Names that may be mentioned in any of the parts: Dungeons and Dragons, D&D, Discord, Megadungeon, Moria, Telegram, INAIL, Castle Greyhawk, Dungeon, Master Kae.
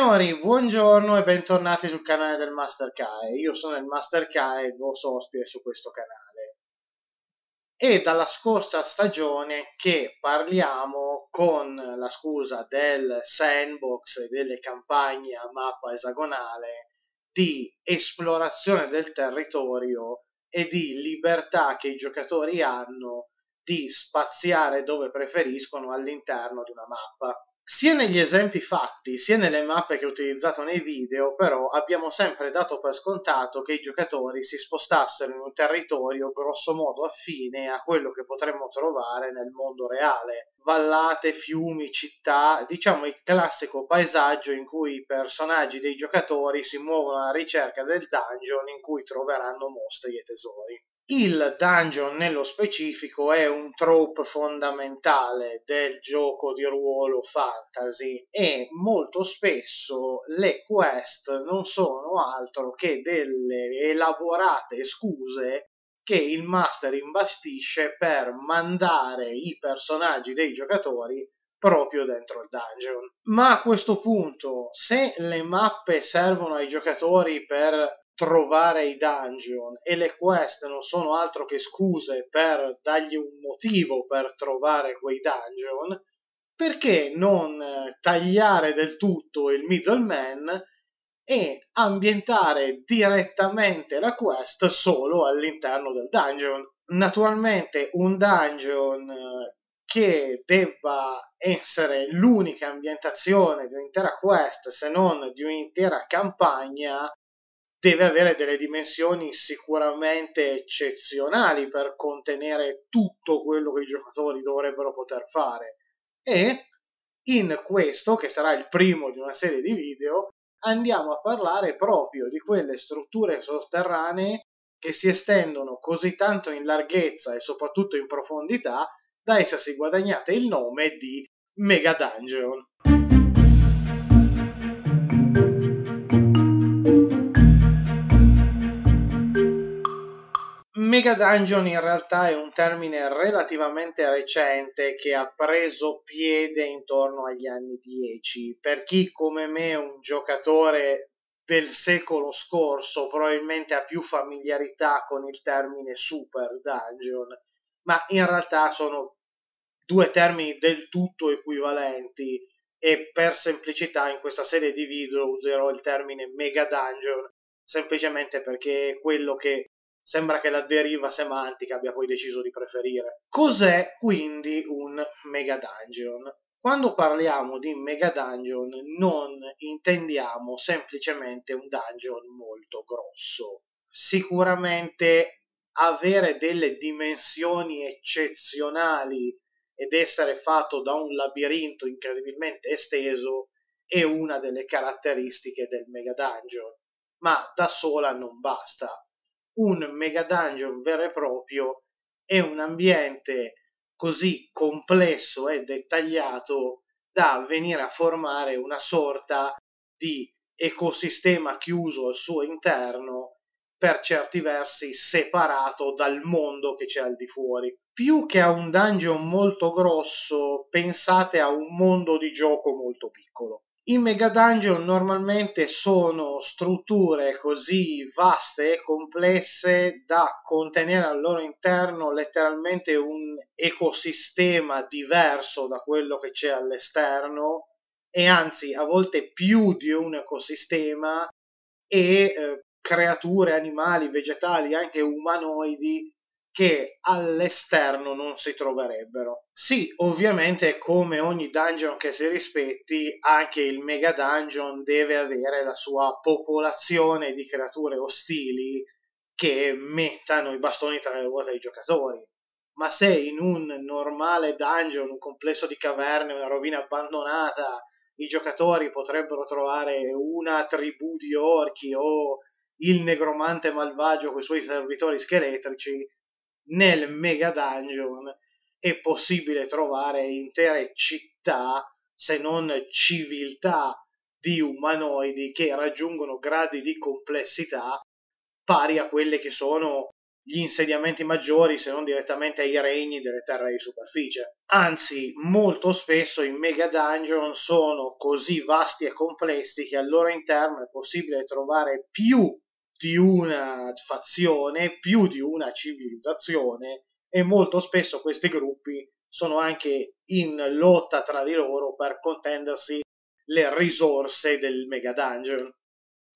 Signori, buongiorno e bentornati sul canale del Master Kae. Io sono il Master Kae, il vostro ospite su questo canale. È dalla scorsa stagione che parliamo, con la scusa del sandbox e delle campagne a mappa esagonale, di esplorazione del territorio e di libertà che i giocatori hanno di spaziare dove preferiscono all'interno di una mappa. Sia negli esempi fatti, sia nelle mappe che ho utilizzato nei video, però, abbiamo sempre dato per scontato che i giocatori si spostassero in un territorio grossomodo affine a quello che potremmo trovare nel mondo reale. Vallate, fiumi, città, diciamo il classico paesaggio in cui i personaggi dei giocatori si muovono alla ricerca del dungeon in cui troveranno mostri e tesori. Il dungeon nello specifico è un trope fondamentale del gioco di ruolo fantasy e molto spesso le quest non sono altro che delle elaborate scuse che il master imbastisce per mandare i personaggi dei giocatori proprio dentro il dungeon. Ma a questo punto, se le mappe servono ai giocatori per trovare i dungeon e le quest non sono altro che scuse per dargli un motivo per trovare quei dungeon, perché non tagliare del tutto il middleman e ambientare direttamente la quest solo all'interno del dungeon? Naturalmente un dungeon che debba essere l'unica ambientazione di un'intera quest, se non di un'intera campagna, deve avere delle dimensioni sicuramente eccezionali per contenere tutto quello che i giocatori dovrebbero poter fare. E in questo, che sarà il primo di una serie di video, andiamo a parlare proprio di quelle strutture sotterranee che si estendono così tanto in larghezza e soprattutto in profondità da essersi guadagnate il nome di Megadungeon. Megadungeon in realtà è un termine relativamente recente che ha preso piede intorno agli anni 10. Per chi come me è un giocatore del secolo scorso probabilmente ha più familiarità con il termine super dungeon, ma in realtà sono due termini del tutto equivalenti e per semplicità in questa serie di video userò il termine Megadungeon semplicemente perché è quello che sembra che la deriva semantica abbia poi deciso di preferire. Cos'è quindi un Megadungeon? Quando parliamo di Megadungeon non intendiamo semplicemente un dungeon molto grosso. Sicuramente avere delle dimensioni eccezionali ed essere fatto da un labirinto incredibilmente esteso è una delle caratteristiche del Megadungeon, ma da sola non basta. Un Megadungeon vero e proprio è un ambiente così complesso e dettagliato da venire a formare una sorta di ecosistema chiuso al suo interno, per certi versi separato dal mondo che c'è al di fuori. Più che a un dungeon molto grosso, pensate a un mondo di gioco molto piccolo. I Megadungeon normalmente sono strutture così vaste e complesse da contenere al loro interno letteralmente un ecosistema diverso da quello che c'è all'esterno, e anzi a volte più di un ecosistema, e creature, animali, vegetali, anche umanoidi che all'esterno non si troverebbero. Sì, ovviamente come ogni dungeon che si rispetti, anche il Megadungeon deve avere la sua popolazione di creature ostili che mettano i bastoni tra le ruote ai giocatori. Ma se in un normale dungeon, un complesso di caverne, una rovina abbandonata, i giocatori potrebbero trovare una tribù di orchi o il negromante malvagio con i suoi servitori scheletrici, nel Megadungeon è possibile trovare intere città, se non civiltà, di umanoidi che raggiungono gradi di complessità pari a quelle che sono gli insediamenti maggiori, se non direttamente ai regni delle terre di superficie. Anzi, molto spesso i Megadungeon sono così vasti e complessi che al loro interno è possibile trovare più di una fazione, più di una civilizzazione, e molto spesso questi gruppi sono anche in lotta tra di loro per contendersi le risorse del Megadungeon.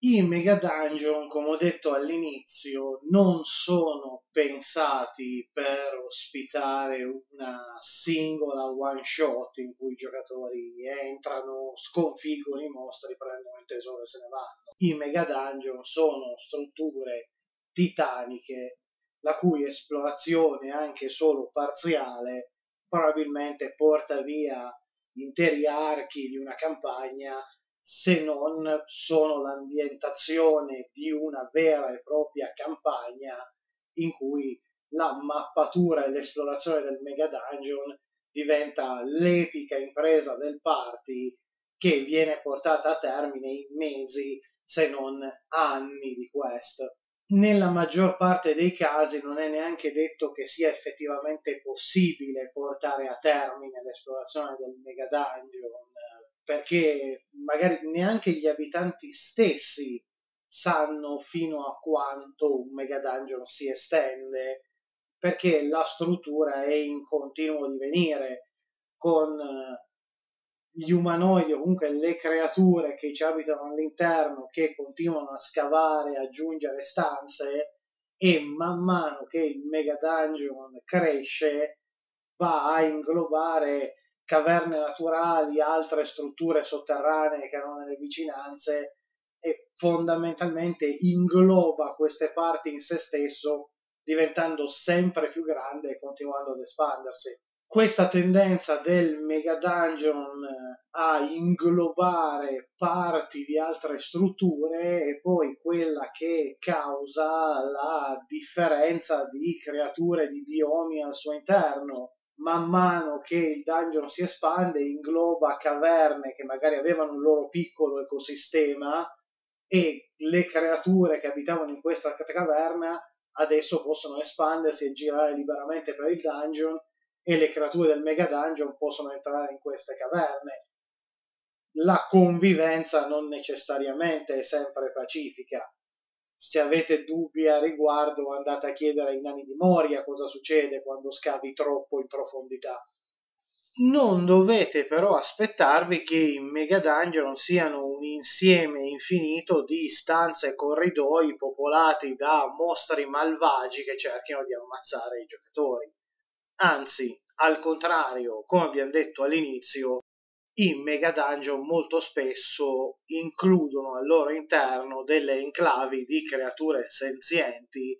I Megadungeon, come ho detto all'inizio, non sono pensati per ospitare una singola one shot in cui i giocatori entrano, sconfiggono i mostri, prendono il tesoro e se ne vanno. I Megadungeon sono strutture titaniche la cui esplorazione, anche solo parziale, probabilmente porta via interi archi di una campagna, se non sono l'ambientazione di una vera e propria campagna in cui la mappatura e l'esplorazione del Megadungeon diventa l'epica impresa del party che viene portata a termine in mesi, se non anni di quest. Nella maggior parte dei casi non è neanche detto che sia effettivamente possibile portare a termine l'esplorazione del Megadungeon, perché magari neanche gli abitanti stessi sanno fino a quanto un Megadungeon si estende, perché la struttura è in continuo divenire, con gli umanoidi o comunque le creature che ci abitano all'interno che continuano a scavare, aggiungere stanze, e man mano che il Megadungeon cresce va a inglobare caverne naturali, altre strutture sotterranee che erano nelle vicinanze, e fondamentalmente ingloba queste parti in se stesso, diventando sempre più grande e continuando ad espandersi. Questa tendenza del Megadungeon a inglobare parti di altre strutture è poi quella che causa la differenza di creature, di biomi al suo interno. Man mano che il dungeon si espande, ingloba caverne che magari avevano un loro piccolo ecosistema, e le creature che abitavano in questa caverna adesso possono espandersi e girare liberamente per il dungeon, e le creature del Megadungeon possono entrare in queste caverne. La convivenza non necessariamente è sempre pacifica. Se avete dubbi a riguardo, andate a chiedere ai nani di Moria cosa succede quando scavi troppo in profondità. Non dovete però aspettarvi che i Megadungeon siano un insieme infinito di stanze e corridoi popolati da mostri malvagi che cerchino di ammazzare i giocatori. Anzi, al contrario, come abbiamo detto all'inizio, i Megadungeon molto spesso includono al loro interno delle enclavi di creature senzienti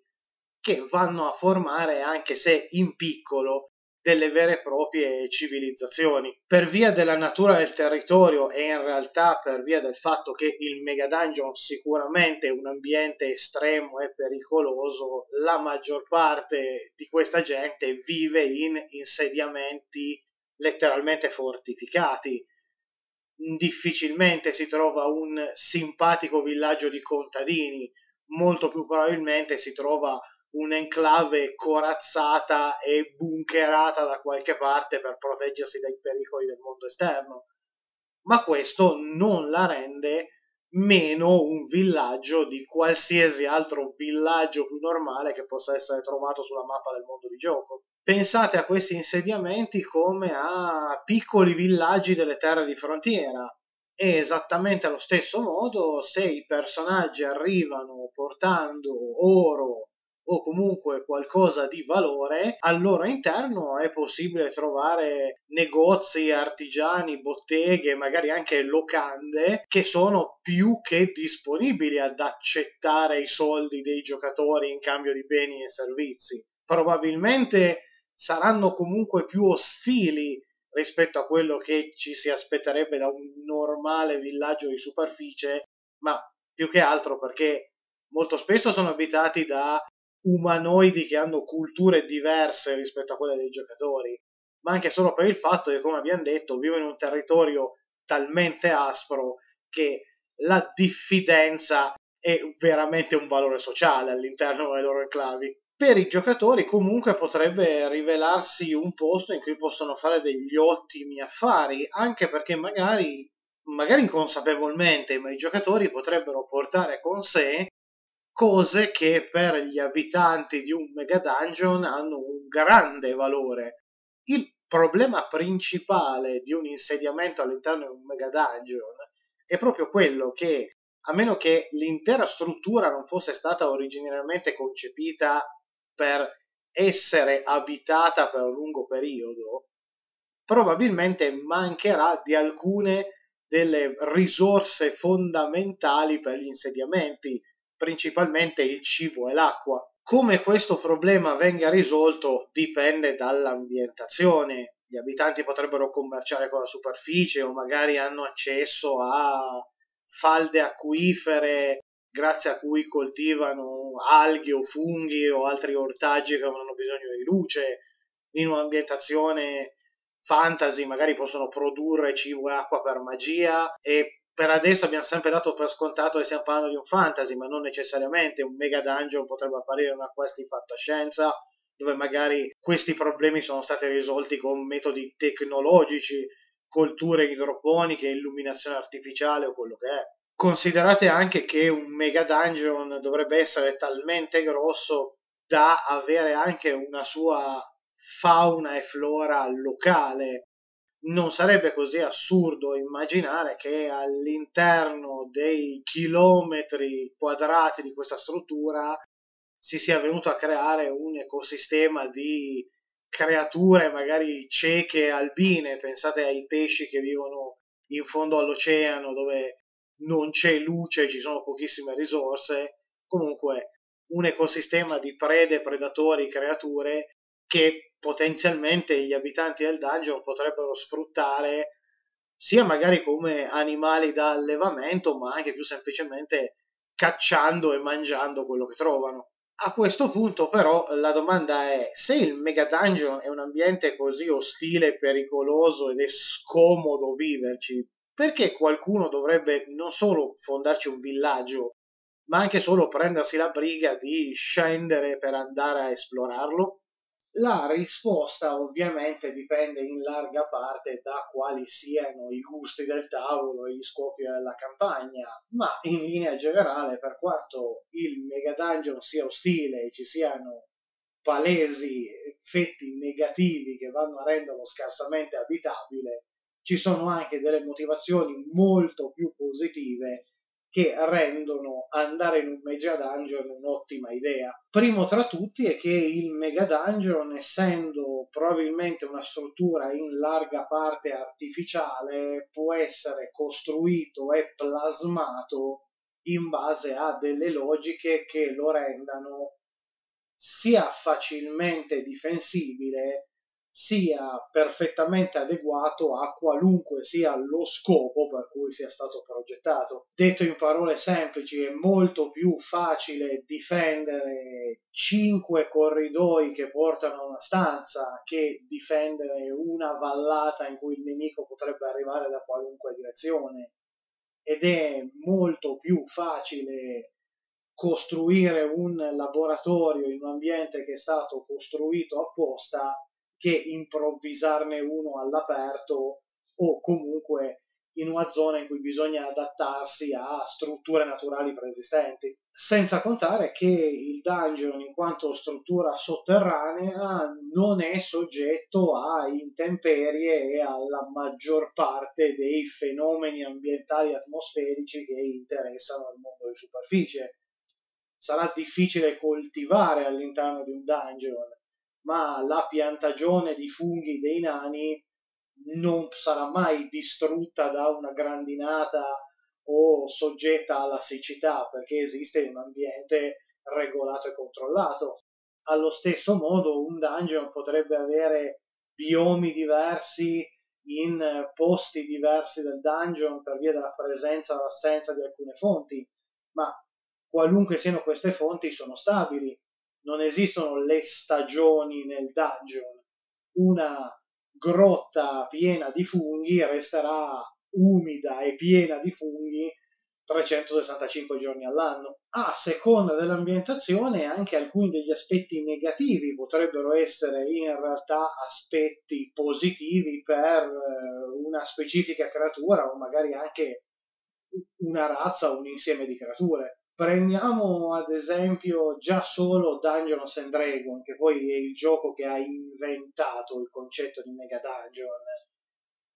che vanno a formare, anche se in piccolo, delle vere e proprie civilizzazioni. Per via della natura del territorio, e in realtà per via del fatto che il Megadungeon sicuramente è un ambiente estremo e pericoloso, la maggior parte di questa gente vive in insediamenti letteralmente fortificati. Difficilmente si trova un simpatico villaggio di contadini, molto più probabilmente si trova un'enclave corazzata e bunkerata da qualche parte per proteggersi dai pericoli del mondo esterno, ma questo non la rende meno un villaggio di qualsiasi altro villaggio più normale che possa essere trovato sulla mappa del mondo di gioco. Pensate a questi insediamenti come a piccoli villaggi delle terre di frontiera, e esattamente allo stesso modo, se i personaggi arrivano portando oro o comunque qualcosa di valore, al loro interno è possibile trovare negozi, artigiani, botteghe, magari anche locande, che sono più che disponibili ad accettare i soldi dei giocatori in cambio di beni e servizi. Probabilmente saranno comunque più ostili rispetto a quello che ci si aspetterebbe da un normale villaggio di superficie, ma più che altro perché molto spesso sono abitati da umanoidi che hanno culture diverse rispetto a quelle dei giocatori, ma anche solo per il fatto che, come abbiamo detto, vivono in un territorio talmente aspro che la diffidenza è veramente un valore sociale all'interno dei loro enclavi. per i giocatori comunque potrebbe rivelarsi un posto in cui possono fare degli ottimi affari, anche perché magari inconsapevolmente, ma i giocatori potrebbero portare con sé cose che per gli abitanti di un Megadungeon hanno un grande valore. Il problema principale di un insediamento all'interno di un Megadungeon è proprio quello che, a meno che l'intera struttura non fosse stata originariamente concepita per essere abitata per un lungo periodo, probabilmente mancherà di alcune delle risorse fondamentali per gli insediamenti, principalmente il cibo e l'acqua. Come questo problema venga risolto dipende dall'ambientazione. Gli abitanti potrebbero commerciare con la superficie o magari hanno accesso a falde acquifere grazie a cui coltivano alghe o funghi o altri ortaggi che non hanno bisogno di luce. In un'ambientazione fantasy magari possono produrre cibo e acqua per magia, e per adesso abbiamo sempre dato per scontato che stiamo parlando di un fantasy, ma non necessariamente. Un Megadungeon potrebbe apparire una quest di fantascienza dove magari questi problemi sono stati risolti con metodi tecnologici, colture idroponiche, illuminazione artificiale o quello che è. Considerate anche che un Megadungeon dovrebbe essere talmente grosso da avere anche una sua fauna e flora locale. Non sarebbe così assurdo immaginare che all'interno dei chilometri quadrati di questa struttura si sia venuto a creare un ecosistema di creature magari cieche e albine. Pensate ai pesci che vivono in fondo all'oceano dove non c'è luce, ci sono pochissime risorse. Comunque un ecosistema di prede, predatori, creature che potenzialmente gli abitanti del dungeon potrebbero sfruttare sia magari come animali da allevamento, ma anche più semplicemente cacciando e mangiando quello che trovano. A questo punto però la domanda è: se il Megadungeon è un ambiente così ostile, pericoloso ed è scomodo viverci, perché qualcuno dovrebbe non solo fondarci un villaggio, ma anche solo prendersi la briga di scendere per andare a esplorarlo? La risposta ovviamente dipende in larga parte da quali siano i gusti del tavolo e gli scopi della campagna, ma in linea generale, per quanto il Megadungeon sia ostile e ci siano palesi effetti negativi che vanno a renderlo scarsamente abitabile, ci sono anche delle motivazioni molto più positive che rendono andare in un Megadungeon un'ottima idea. Primo tra tutti è che il Megadungeon, essendo probabilmente una struttura in larga parte artificiale, può essere costruito e plasmato in base a delle logiche che lo rendano sia facilmente difensibile, sia perfettamente adeguato a qualunque sia lo scopo per cui sia stato progettato. Detto in parole semplici, è molto più facile difendere 5 corridoi che portano a una stanza che difendere una vallata in cui il nemico potrebbe arrivare da qualunque direzione, ed è molto più facile costruire un laboratorio in un ambiente che è stato costruito apposta che improvvisarne uno all'aperto o comunque in una zona in cui bisogna adattarsi a strutture naturali preesistenti. Senza contare che il dungeon, in quanto struttura sotterranea, non è soggetto a intemperie e alla maggior parte dei fenomeni ambientali atmosferici che interessano al mondo di superficie. Sarà difficile coltivare all'interno di un dungeon, ma la piantagione di funghi dei nani non sarà mai distrutta da una grandinata o soggetta alla siccità, perché esiste un ambiente regolato e controllato. Allo stesso modo un dungeon potrebbe avere biomi diversi in posti diversi del dungeon per via della presenza o assenza di alcune fonti, ma qualunque siano queste fonti sono stabili. Non esistono le stagioni nel dungeon. Una grotta piena di funghi resterà umida e piena di funghi 365 giorni all'anno. A seconda dell'ambientazione anche alcuni degli aspetti negativi potrebbero essere in realtà aspetti positivi per una specifica creatura o magari anche una razza o un insieme di creature. Prendiamo ad esempio già solo Dungeons and Dragons, che poi è il gioco che ha inventato il concetto di Megadungeon.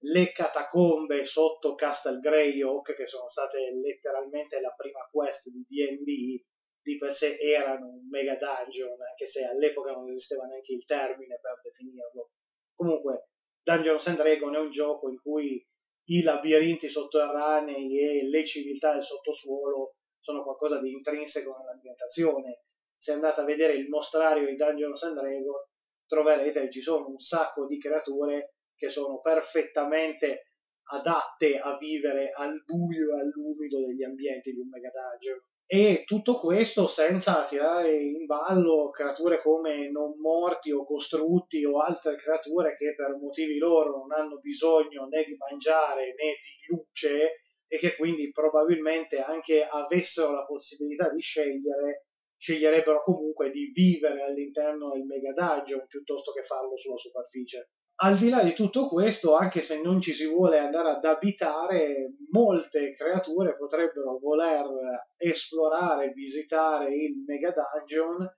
Le catacombe sotto Castle Greyhawk, che sono state letteralmente la prima quest di D&D, di per sé erano un mega dungeon, anche se all'epoca non esisteva neanche il termine per definirlo. Comunque, Dungeons and Dragons è un gioco in cui i labirinti sotterranei e le civiltà del sottosuolo sono qualcosa di intrinseco nell'ambientazione. Se andate a vedere il mostrario di Dungeons and Dragons, troverete che ci sono un sacco di creature che sono perfettamente adatte a vivere al buio e all'umido degli ambienti di un megadungeon. E tutto questo senza tirare in ballo creature come non morti o costrutti o altre creature che per motivi loro non hanno bisogno né di mangiare né di luce e che quindi probabilmente anche avessero la possibilità di scegliere, sceglierebbero comunque di vivere all'interno del megadungeon piuttosto che farlo sulla superficie. Al di là di tutto questo, anche se non ci si vuole andare ad abitare, molte creature potrebbero voler esplorare, visitare il megadungeon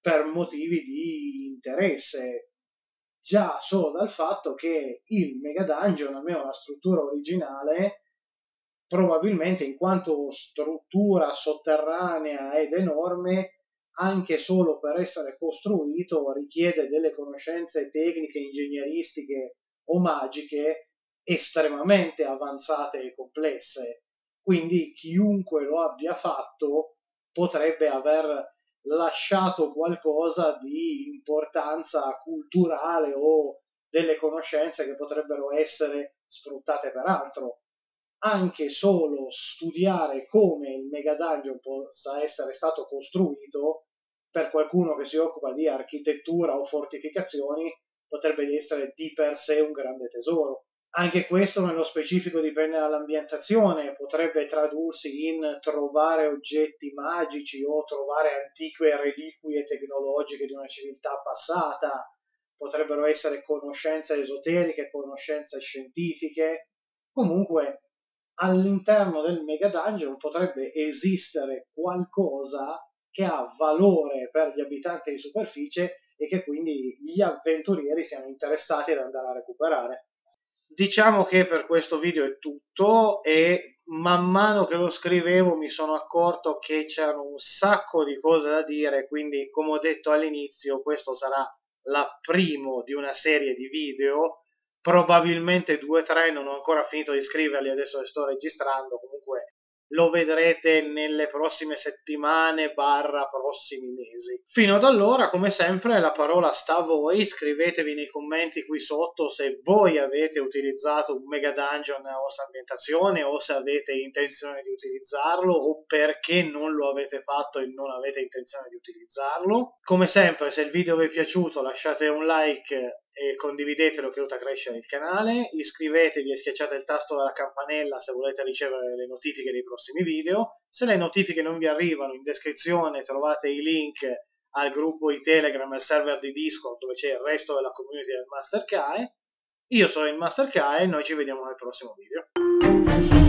per motivi di interesse. Già solo dal fatto che il megadungeon, almeno la struttura originale, probabilmente in quanto struttura sotterranea ed enorme, anche solo per essere costruito richiede delle conoscenze tecniche, ingegneristiche o magiche estremamente avanzate e complesse. Quindi chiunque lo abbia fatto potrebbe aver lasciato qualcosa di importanza culturale o delle conoscenze che potrebbero essere sfruttate per altro. Anche solo studiare come il megadungeon possa essere stato costruito per qualcuno che si occupa di architettura o fortificazioni potrebbe essere di per sé un grande tesoro. Anche questo nello specifico dipende dall'ambientazione, potrebbe tradursi in trovare oggetti magici o trovare antiche reliquie tecnologiche di una civiltà passata, potrebbero essere conoscenze esoteriche, conoscenze scientifiche. Comunque, all'interno del megadungeon potrebbe esistere qualcosa che ha valore per gli abitanti di superficie e che quindi gli avventurieri siano interessati ad andare a recuperare. Diciamo che per questo video è tutto, e man mano che lo scrivevo mi sono accorto che c'erano un sacco di cose da dire, quindi come ho detto all'inizio questo sarà la primo di una serie di video. Probabilmente 2 o 3, non ho ancora finito di scriverli, adesso li sto registrando, comunque lo vedrete nelle prossime settimane / prossimi mesi. Fino ad allora, come sempre, la parola sta a voi, scrivetevi nei commenti qui sotto se voi avete utilizzato un megadungeon nella vostra ambientazione o se avete intenzione di utilizzarlo o perché non lo avete fatto e non avete intenzione di utilizzarlo. Come sempre, se il video vi è piaciuto lasciate un like e condividetelo che aiuta a crescere il canale, iscrivetevi e schiacciate il tasto della campanella se volete ricevere le notifiche dei prossimi video. Se le notifiche non vi arrivano, in descrizione trovate i link al gruppo di Telegram e al server di Discord dove c'è il resto della community del Master Kae. Io sono il Master Kae e noi ci vediamo nel prossimo video.